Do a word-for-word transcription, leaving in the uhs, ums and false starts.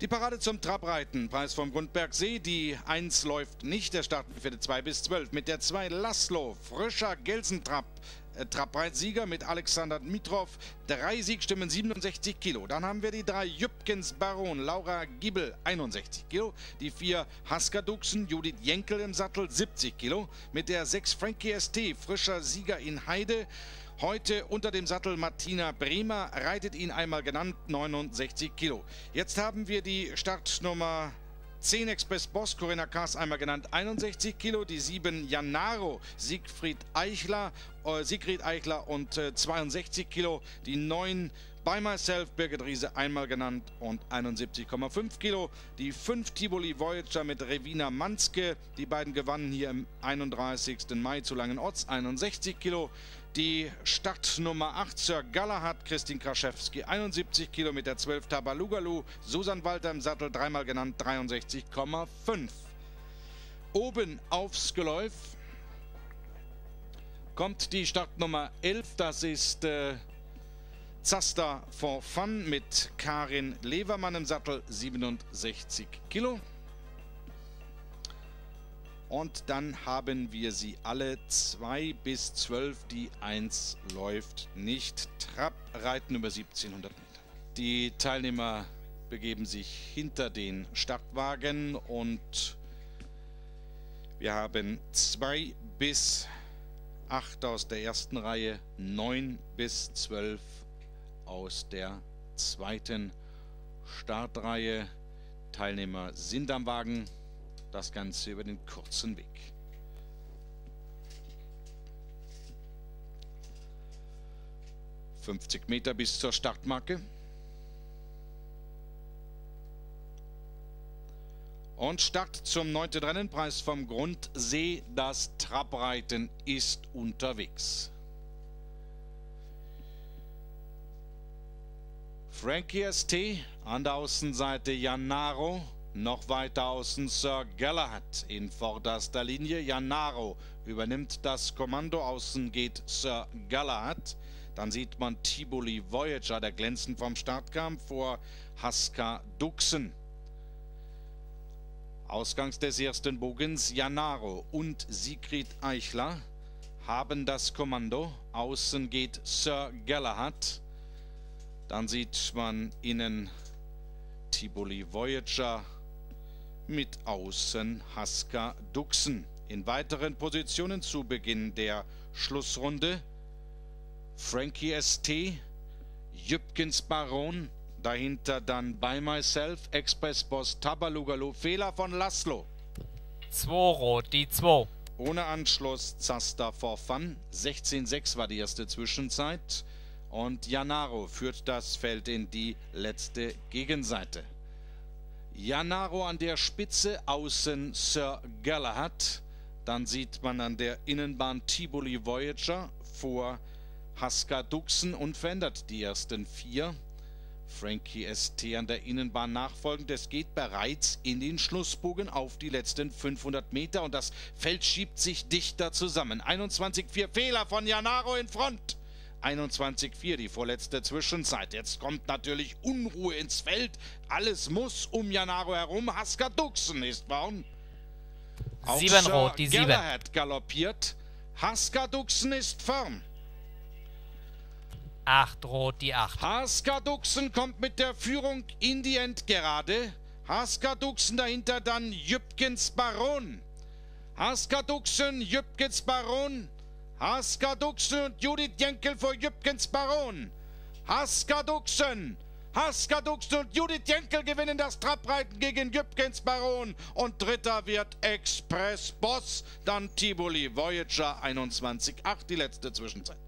Die Parade zum Trabreiten, Preis vom Grundbergsee, die eins läuft nicht, der Startbefehl zwei bis zwölf. Mit der zwei Laszlo, frischer Gelsen-Trabreitsieger mit Alexander Dmitrow, drei Siegstimmen, siebenundsechzig Kilo. Dann haben wir die drei Jüppkens Baron, Laura Giebel, einundsechzig Kilo. Die vier Haska Duxen, Judith Jenkel im Sattel, siebzig Kilo. Mit der sechs Frankie S T, frischer Sieger in Heide. Heute unter dem Sattel Martina Bremer, reitet ihn einmal genannt, neunundsechzig Kilo. Jetzt haben wir die Startnummer zehn Express Boss, Corinna Kass einmal genannt, einundsechzig Kilo. Die sieben Janaro, Siegfried Eichler, äh, Sigrid Eichler und äh, zweiundsechzig Kilo. Die neun By Myself, Birgit Riese einmal genannt und einundsiebzig Komma fünf Kilo. Die fünf Tiboli Voyager mit Revina Manske. Die beiden gewannen hier am einunddreißigsten Mai zu Langenorts, einundsechzig Kilo. Die Startnummer acht, Sir Galahad, Christin Kraszewski, einundsiebzig Kilo, mit der zwölf Tabalugalo, Susan Walter im Sattel, dreimal genannt, dreiundsechzig Komma fünf. Oben aufs Geläuf kommt die Startnummer elf, das ist äh, Zasta for Fun mit Karin Levermann im Sattel, siebenundsechzig Kilo. Und dann haben wir sie alle, zwei bis zwölf, die eins läuft nicht. Trabreiten über siebzehnhundert Meter. Die Teilnehmer begeben sich hinter den Startwagen und wir haben zwei bis acht aus der ersten Reihe, neun bis zwölf aus der zweiten Startreihe. Teilnehmer sind am Wagen. Das Ganze über den kurzen Weg. fünfzig Meter bis zur Startmarke. Und Start zum neunten Rennen, Preis vom Grundsee. Das Trabreiten ist unterwegs. Frankie S T an der Außenseite, Janaro. Noch weiter außen Sir Galahad in vorderster Linie. Janaro übernimmt das Kommando. Außen geht Sir Galahad. Dann sieht man Tiboli Voyager, der glänzend vom Start kam, vor Haska Duxen. Ausgangs des ersten Bogens Janaro und Sigrid Eichler haben das Kommando. Außen geht Sir Galahad. Dann sieht man innen Tiboli Voyager, mit außen Haska Duxen. In weiteren Positionen zu Beginn der Schlussrunde Frankie S T, Jüppkens Baron, dahinter dann By Myself, Express Boss, Tabalugalo, Fehler von Laszlo. zwei Rot, die zwei. Ohne Anschluss Zasta for Fun, sechzehn Komma sechs war die erste Zwischenzeit und Janaro führt das Feld in die letzte Gegenseite. Janaro an der Spitze, außen Sir Galahad. Dann sieht man an der Innenbahn Tiboli Voyager vor Haska Duxen, unverändert die ersten vier. Frankie S T an der Innenbahn nachfolgend. Es geht bereits in den Schlussbogen auf die letzten fünfhundert Meter und das Feld schiebt sich dichter zusammen. einundzwanzig Komma vier, Fehler von Janaro in Front. einundzwanzig Komma vier, die vorletzte Zwischenzeit. Jetzt kommt natürlich Unruhe ins Feld. Alles muss um Janaro herum. Haska Duxen ist braun. sieben Rot, die sieben. Galahad galoppiert. Haska Duxen ist firm. acht Rot, die acht. Haska Duxen kommt mit der Führung in die Endgerade. Haska Duxen dahinter dann Jüppkens Baron. Haska Duxen, Jüppkens Baron. Haska Duxen und Judith Jenkel vor Jüppkens Baron. Haska Duxen, Haska Duxen und Judith Jenkel gewinnen das Trabreiten gegen Jüppkens Baron. Und dritter wird Express Boss, dann Tiboli Voyager, einundzwanzig Komma acht, die letzte Zwischenzeit.